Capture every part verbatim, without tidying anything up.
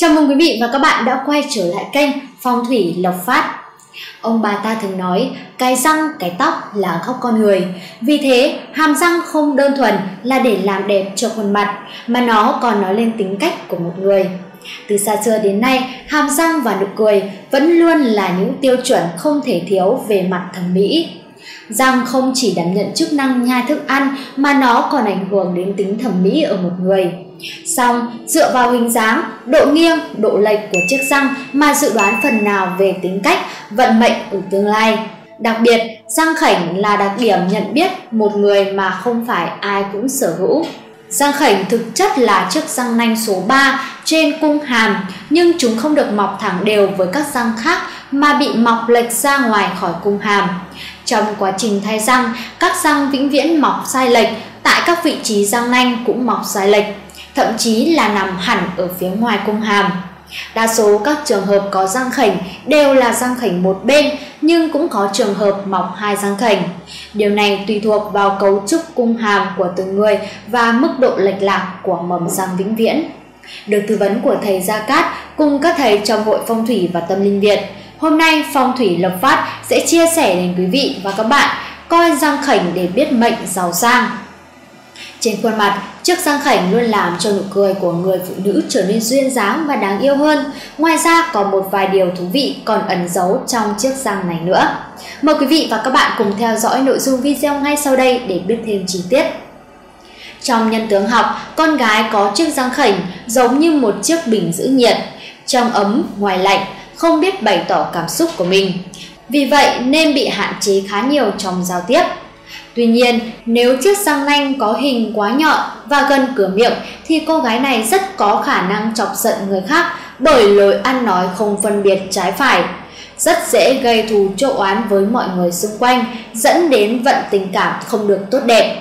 Chào mừng quý vị và các bạn đã quay trở lại kênh Phong Thủy Lộc Phát. Ông bà ta thường nói cái răng, cái tóc là góc con người. Vì thế, hàm răng không đơn thuần là để làm đẹp cho khuôn mặt, mà nó còn nói lên tính cách của một người. Từ xa xưa đến nay, hàm răng và nụ cười vẫn luôn là những tiêu chuẩn không thể thiếu về mặt thẩm mỹ. Răng không chỉ đảm nhận chức năng nhai thức ăn mà nó còn ảnh hưởng đến tính thẩm mỹ ở một người. Song, dựa vào hình dáng, độ nghiêng, độ lệch của chiếc răng mà dự đoán phần nào về tính cách, vận mệnh ở tương lai. Đặc biệt, răng khểnh là đặc điểm nhận biết một người mà không phải ai cũng sở hữu. Răng khểnh thực chất là chiếc răng nanh số ba trên cung hàm, nhưng chúng không được mọc thẳng đều với các răng khác mà bị mọc lệch ra ngoài khỏi cung hàm. Trong quá trình thay răng, các răng vĩnh viễn mọc sai lệch, tại các vị trí răng nanh cũng mọc sai lệch, thậm chí là nằm hẳn ở phía ngoài cung hàm. Đa số các trường hợp có răng khểnh đều là răng khểnh một bên, nhưng cũng có trường hợp mọc hai răng khểnh. Điều này tùy thuộc vào cấu trúc cung hàm của từng người và mức độ lệch lạc của mầm răng vĩnh viễn. Được tư vấn của thầy Gia Cát cùng các thầy trong hội phong thủy và tâm linh Việt, hôm nay Phong Thủy Lộc Phát sẽ chia sẻ đến quý vị và các bạn coi răng khểnh để biết mệnh giàu sang. Trên khuôn mặt, chiếc răng khểnh luôn làm cho nụ cười của người phụ nữ trở nên duyên dáng và đáng yêu hơn. Ngoài ra còn một vài điều thú vị còn ẩn giấu trong chiếc răng này nữa. Mời quý vị và các bạn cùng theo dõi nội dung video ngay sau đây để biết thêm chi tiết. Trong nhân tướng học, con gái có chiếc răng khểnh giống như một chiếc bình giữ nhiệt, trong ấm ngoài lạnh, không biết bày tỏ cảm xúc của mình. Vì vậy nên bị hạn chế khá nhiều trong giao tiếp. Tuy nhiên, nếu chiếc răng nanh có hình quá nhọn và gần cửa miệng thì cô gái này rất có khả năng chọc giận người khác bởi lối ăn nói không phân biệt trái phải. Rất dễ gây thù chô oán với mọi người xung quanh, dẫn đến vận tình cảm không được tốt đẹp.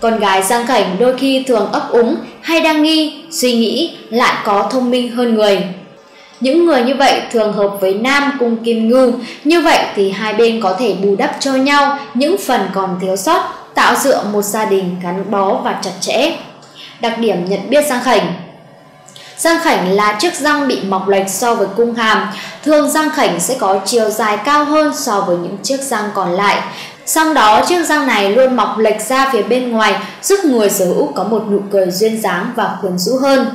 Con gái răng khểnh đôi khi thường ấp úng hay đang nghi, suy nghĩ lại có thông minh hơn người. Những người như vậy thường hợp với nam cung kim ngưu, như vậy thì hai bên có thể bù đắp cho nhau những phần còn thiếu sót, tạo dựa một gia đình gắn bó và chặt chẽ. Đặc điểm nhận biết răng khểnh. Răng khểnh là chiếc răng bị mọc lệch so với cung hàm, thường răng khểnh sẽ có chiều dài cao hơn so với những chiếc răng còn lại. Sau đó chiếc răng này luôn mọc lệch ra phía bên ngoài, giúp người sở hữu có một nụ cười duyên dáng và quyến rũ hơn.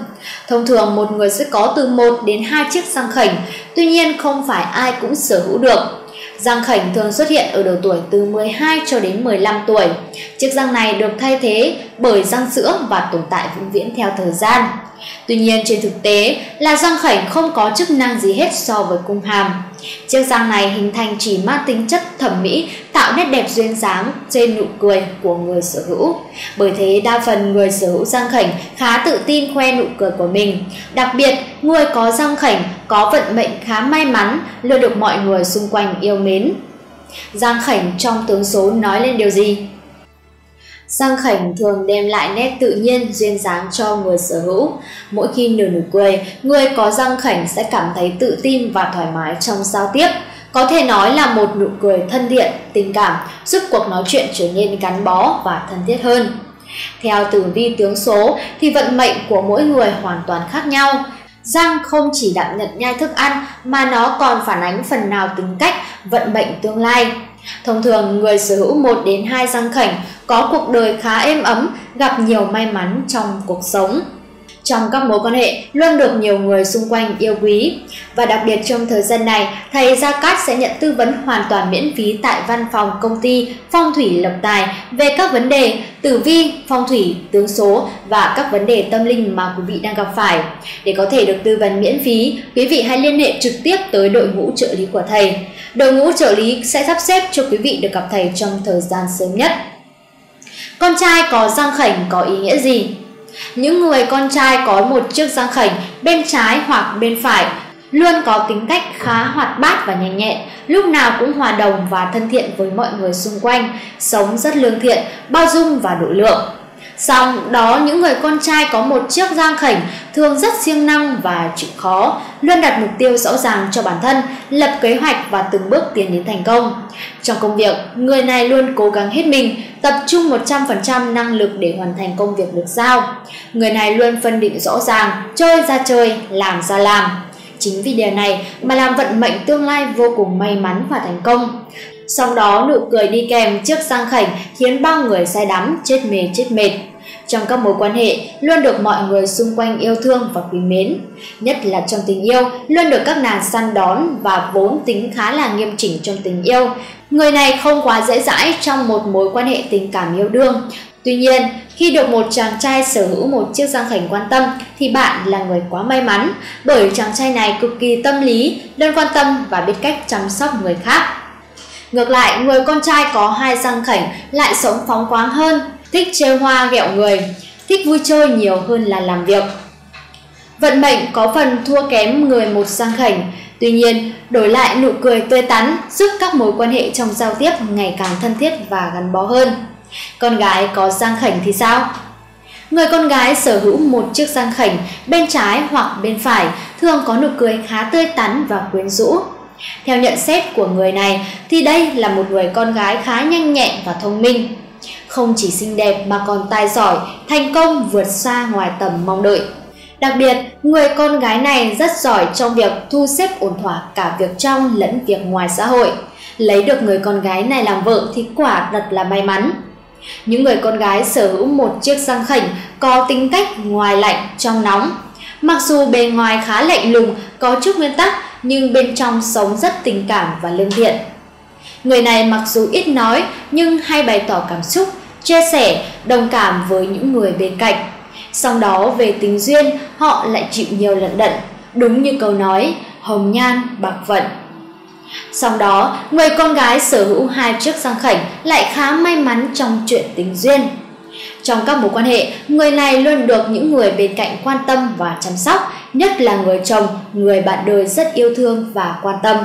Thông thường một người sẽ có từ một đến hai chiếc răng khểnh, tuy nhiên không phải ai cũng sở hữu được. Răng khểnh thường xuất hiện ở độ tuổi từ mười hai cho đến mười lăm tuổi. Chiếc răng này được thay thế bởi răng sữa và tồn tại vĩnh viễn theo thời gian. Tuy nhiên trên thực tế là răng khểnh không có chức năng gì hết so với cung hàm. Chiếc răng này hình thành chỉ mang tính chất thẩm mỹ, tạo nét đẹp duyên dáng trên nụ cười của người sở hữu. Bởi thế đa phần người sở hữu răng khểnh khá tự tin khoe nụ cười của mình. Đặc biệt, người có răng khểnh có vận mệnh khá may mắn, luôn được mọi người xung quanh yêu mến. Răng khểnh trong tướng số nói lên điều gì? Răng khểnh thường đem lại nét tự nhiên, duyên dáng cho người sở hữu. Mỗi khi nở nụ cười, người có răng khểnh sẽ cảm thấy tự tin và thoải mái trong giao tiếp. Có thể nói là một nụ cười thân thiện, tình cảm, giúp cuộc nói chuyện trở nên gắn bó và thân thiết hơn. Theo tử vi tướng số thì vận mệnh của mỗi người hoàn toàn khác nhau. Răng không chỉ đảm nhận nhai thức ăn mà nó còn phản ánh phần nào tính cách, vận mệnh tương lai. Thông thường người sở hữu một đến hai răng khểnh có cuộc đời khá êm ấm, gặp nhiều may mắn trong cuộc sống. Trong các mối quan hệ luôn được nhiều người xung quanh yêu quý. Và đặc biệt trong thời gian này, thầy Gia Cát sẽ nhận tư vấn hoàn toàn miễn phí tại văn phòng công ty Phong Thủy Lộc Tài về các vấn đề tử vi, phong thủy, tướng số và các vấn đề tâm linh mà quý vị đang gặp phải. Để có thể được tư vấn miễn phí, quý vị hãy liên hệ trực tiếp tới đội ngũ trợ lý của thầy. Đội ngũ trợ lý sẽ sắp xếp cho quý vị được gặp thầy trong thời gian sớm nhất. Con trai có răng khểnh có ý nghĩa gì? Những người con trai có một chiếc răng khểnh bên trái hoặc bên phải luôn có tính cách khá hoạt bát và nhanh nhẹn, lúc nào cũng hòa đồng và thân thiện với mọi người xung quanh, sống rất lương thiện, bao dung và độ lượng. Song đó, những người con trai có một chiếc giang khểnh thường rất siêng năng và chịu khó, luôn đặt mục tiêu rõ ràng cho bản thân, lập kế hoạch và từng bước tiến đến thành công. Trong công việc, người này luôn cố gắng hết mình, tập trung một trăm phần trăm năng lực để hoàn thành công việc được giao. Người này luôn phân định rõ ràng, chơi ra chơi, làm ra làm. Chính vì điều này mà làm vận mệnh tương lai vô cùng may mắn và thành công. Sau đó, nụ cười đi kèm chiếc giang khểnh khiến bao người say đắm, chết mê chết mệt. Trong các mối quan hệ, luôn được mọi người xung quanh yêu thương và quý mến. Nhất là trong tình yêu, luôn được các nàng săn đón và vốn tính khá là nghiêm chỉnh trong tình yêu. Người này không quá dễ dãi trong một mối quan hệ tình cảm yêu đương. Tuy nhiên, khi được một chàng trai sở hữu một chiếc giang khểnh quan tâm thì bạn là người quá may mắn, bởi chàng trai này cực kỳ tâm lý, luôn quan tâm và biết cách chăm sóc người khác. Ngược lại, người con trai có hai giang khểnh lại sống phóng khoáng hơn, thích trêu hoa ghẹo người, thích vui chơi nhiều hơn là làm việc. Vận mệnh có phần thua kém người một giang khểnh, tuy nhiên đổi lại nụ cười tươi tắn giúp các mối quan hệ trong giao tiếp ngày càng thân thiết và gắn bó hơn. Con gái có giang khểnh thì sao? Người con gái sở hữu một chiếc giang khểnh bên trái hoặc bên phải thường có nụ cười khá tươi tắn và quyến rũ. Theo nhận xét của người này thì đây là một người con gái khá nhanh nhẹn và thông minh. Không chỉ xinh đẹp mà còn tài giỏi, thành công vượt xa ngoài tầm mong đợi. Đặc biệt, người con gái này rất giỏi trong việc thu xếp ổn thỏa cả việc trong lẫn việc ngoài xã hội. Lấy được người con gái này làm vợ thì quả thật là may mắn. Những người con gái sở hữu một chiếc giang khểnh có tính cách ngoài lạnh trong nóng. Mặc dù bề ngoài khá lạnh lùng, có chút nguyên tắc, nhưng bên trong sống rất tình cảm và lương thiện. Người này mặc dù ít nói nhưng hay bày tỏ cảm xúc, chia sẻ, đồng cảm với những người bên cạnh. Sau đó, về tình duyên, họ lại chịu nhiều lận đận, đúng như câu nói, hồng nhan bạc vận. Sau đó, người con gái sở hữu hai chiếc giang khểnh lại khá may mắn trong chuyện tình duyên. Trong các mối quan hệ, người này luôn được những người bên cạnh quan tâm và chăm sóc, nhất là người chồng, người bạn đời rất yêu thương và quan tâm.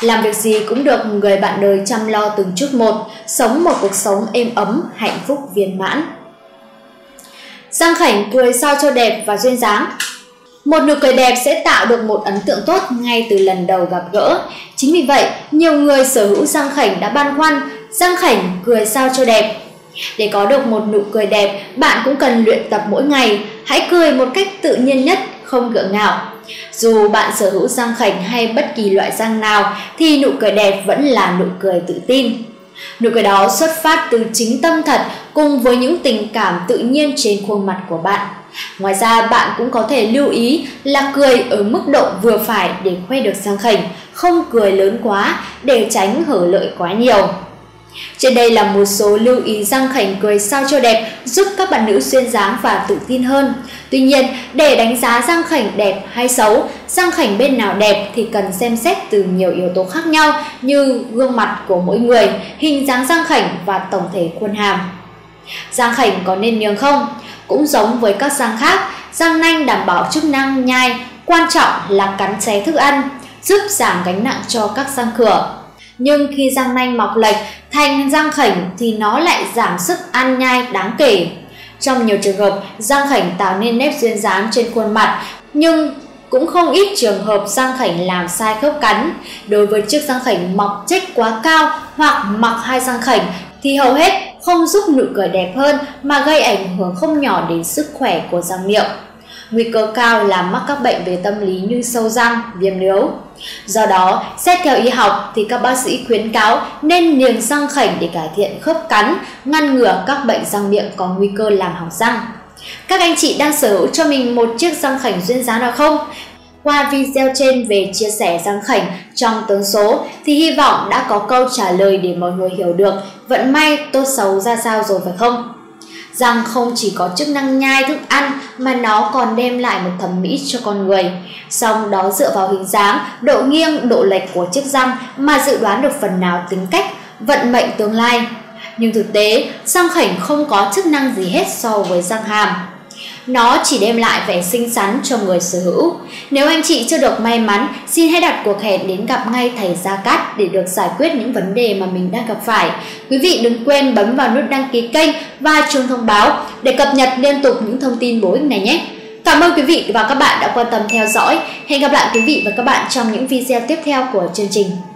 Làm việc gì cũng được người bạn đời chăm lo từng chút một, sống một cuộc sống êm ấm, hạnh phúc viên mãn. Giang khểnh cười sao cho đẹp và duyên dáng. Một nụ cười đẹp sẽ tạo được một ấn tượng tốt ngay từ lần đầu gặp gỡ. Chính vì vậy, nhiều người sở hữu giang khểnh đã băn khoăn, giang khểnh cười sao cho đẹp. Để có được một nụ cười đẹp, bạn cũng cần luyện tập mỗi ngày. Hãy cười một cách tự nhiên nhất, không gượng ngạo. Dù bạn sở hữu giang khểnh hay bất kỳ loại giang nào thì nụ cười đẹp vẫn là nụ cười tự tin. Nụ cười đó xuất phát từ chính tâm thật cùng với những tình cảm tự nhiên trên khuôn mặt của bạn. Ngoài ra, bạn cũng có thể lưu ý là cười ở mức độ vừa phải để khoe được giang khểnh, không cười lớn quá để tránh hở lợi quá nhiều. Trên đây là một số lưu ý giang khểnh cười sao cho đẹp giúp các bạn nữ duyên dáng và tự tin hơn. Tuy nhiên, để đánh giá giang khểnh đẹp hay xấu, giang khểnh bên nào đẹp thì cần xem xét từ nhiều yếu tố khác nhau như gương mặt của mỗi người, hình dáng giang khểnh và tổng thể khuôn hàm. Giang khểnh có nên niềng không? Cũng giống với các giang khác, giang nanh đảm bảo chức năng nhai, quan trọng là cắn xé thức ăn, giúp giảm gánh nặng cho các giang cửa. Nhưng khi giang nanh mọc lệch thành giang khểnh thì nó lại giảm sức ăn nhai đáng kể. Trong nhiều trường hợp, giang khểnh tạo nên nếp duyên dáng trên khuôn mặt, nhưng cũng không ít trường hợp giang khểnh làm sai khớp cắn. Đối với chiếc giang khểnh mọc chếch quá cao hoặc mọc hai giang khểnh thì hầu hết không giúp nụ cười đẹp hơn mà gây ảnh hưởng không nhỏ đến sức khỏe của răng miệng. Nguy cơ cao là mắc các bệnh về tâm lý như sâu răng, viêm nướu. Do đó, xét theo y học thì các bác sĩ khuyến cáo nên niềng răng khểnh để cải thiện khớp cắn, ngăn ngừa các bệnh răng miệng có nguy cơ làm hỏng răng. Các anh chị đang sở hữu cho mình một chiếc răng khểnh duyên dáng nào không? Qua video trên về chia sẻ răng khểnh trong tướng số thì hy vọng đã có câu trả lời để mọi người hiểu được vận may tốt xấu ra sao rồi phải không? Răng không chỉ có chức năng nhai thức ăn mà nó còn đem lại một thẩm mỹ cho con người. Song đó dựa vào hình dáng, độ nghiêng, độ lệch của chiếc răng mà dự đoán được phần nào tính cách, vận mệnh tương lai. Nhưng thực tế, răng khểnh không có chức năng gì hết so với răng hàm. Nó chỉ đem lại vẻ xinh xắn cho người sở hữu. Nếu anh chị chưa được may mắn, xin hãy đặt cuộc hẹn đến gặp ngay thầy Gia Cát để được giải quyết những vấn đề mà mình đang gặp phải. Quý vị đừng quên bấm vào nút đăng ký kênh và chuông thông báo để cập nhật liên tục những thông tin bổ ích này nhé. Cảm ơn quý vị và các bạn đã quan tâm theo dõi. Hẹn gặp lại quý vị và các bạn trong những video tiếp theo của chương trình.